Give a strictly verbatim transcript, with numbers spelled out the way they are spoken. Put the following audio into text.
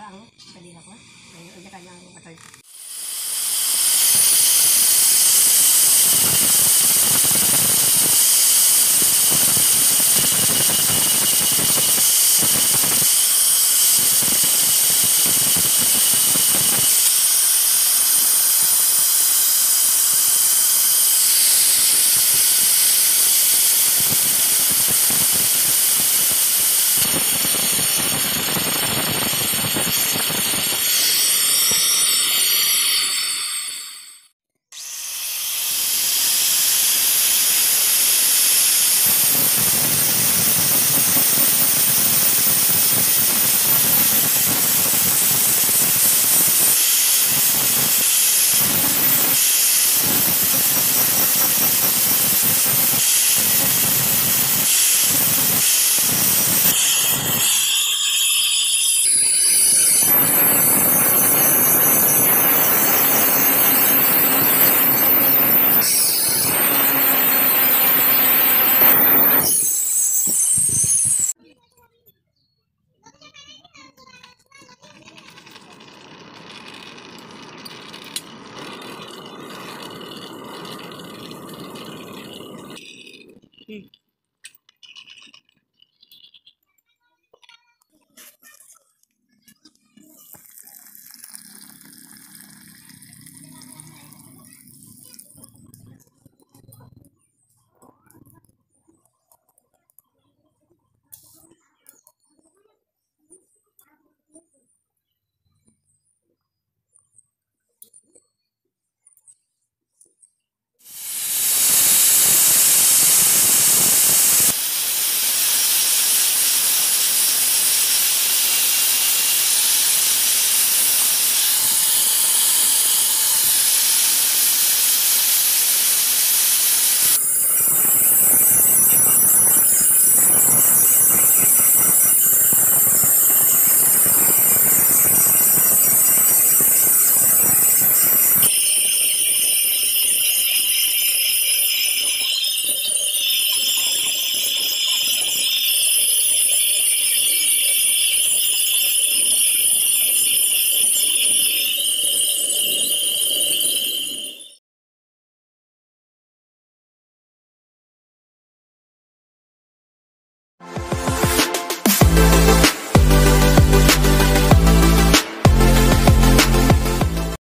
parang kanina ko. Ang gata niya ang katoy ko.